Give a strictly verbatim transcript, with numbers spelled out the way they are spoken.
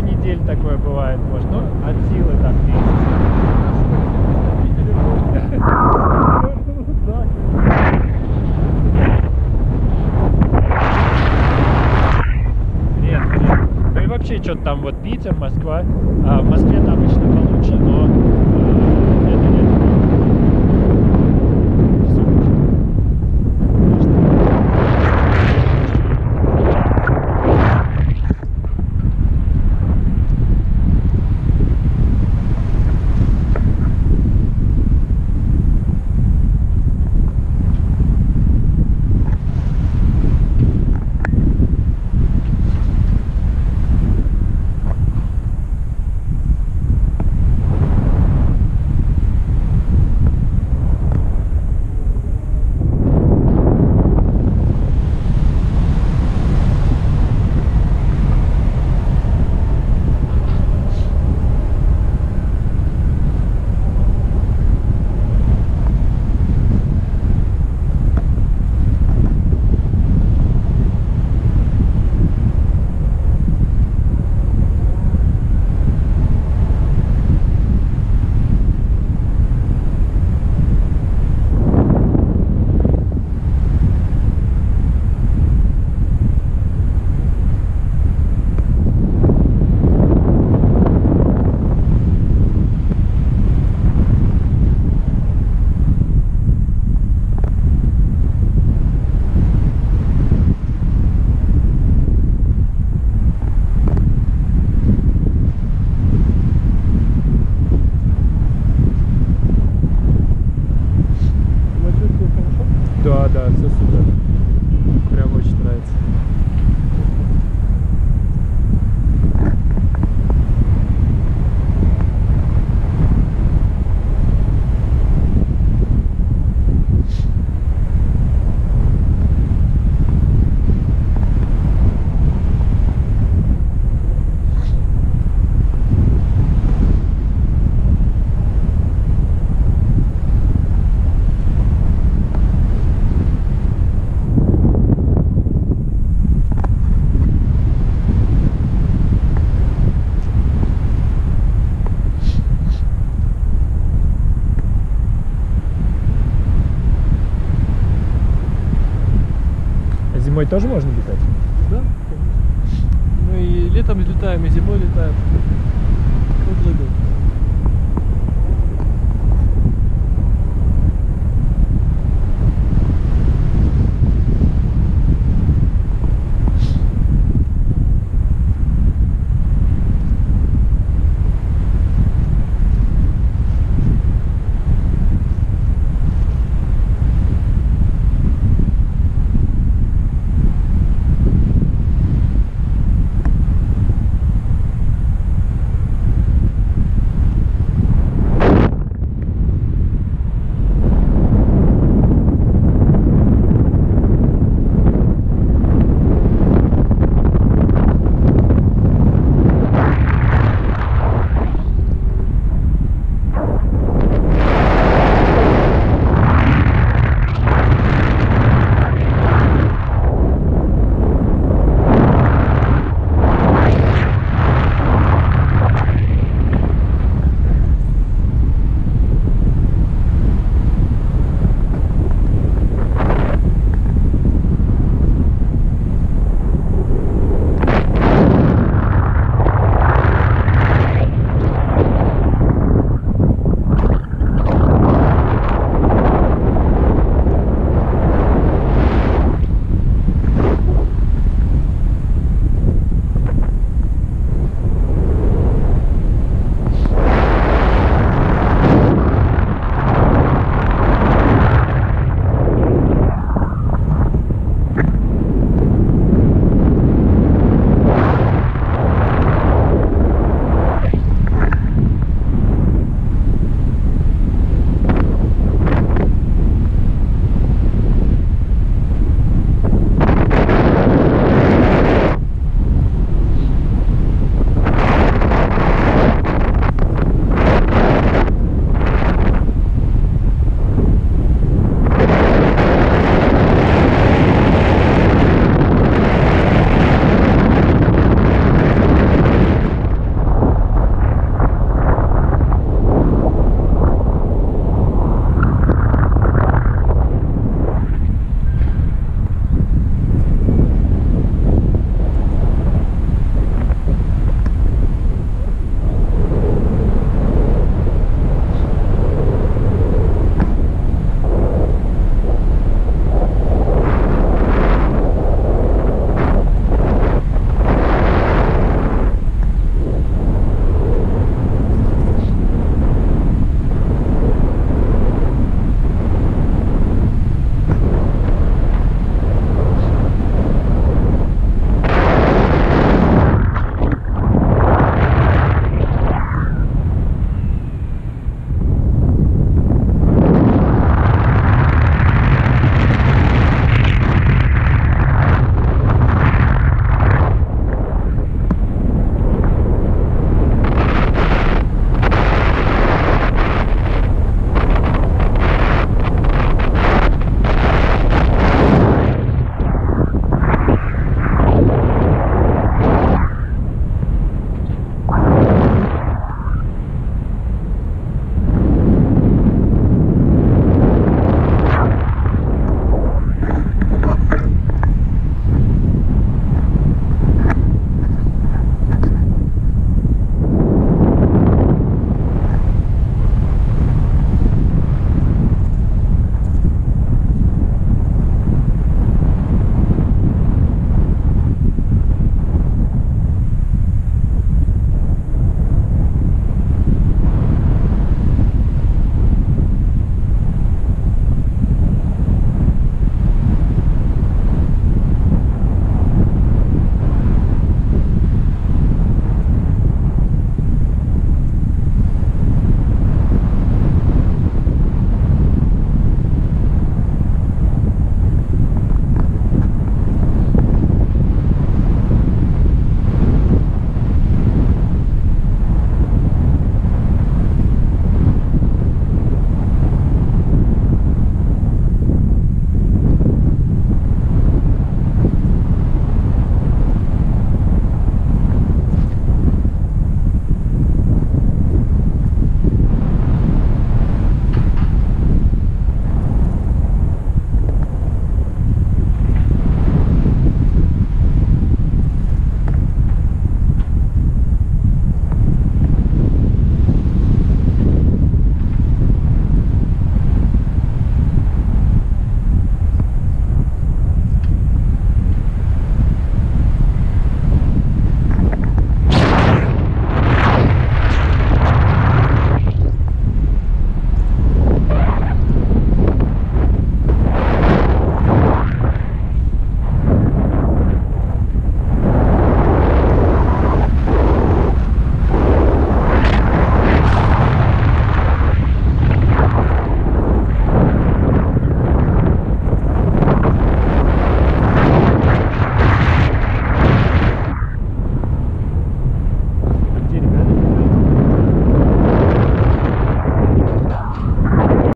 пару недель такое бывает, может, ну, от силы так месяц. Вообще что-то там вот Питер, Москва, а в Москве там обычно получше, но а, это нет. Зимой тоже можно летать? Да, конечно. Мы и летом летаем, и зимой летаем. Круглый год.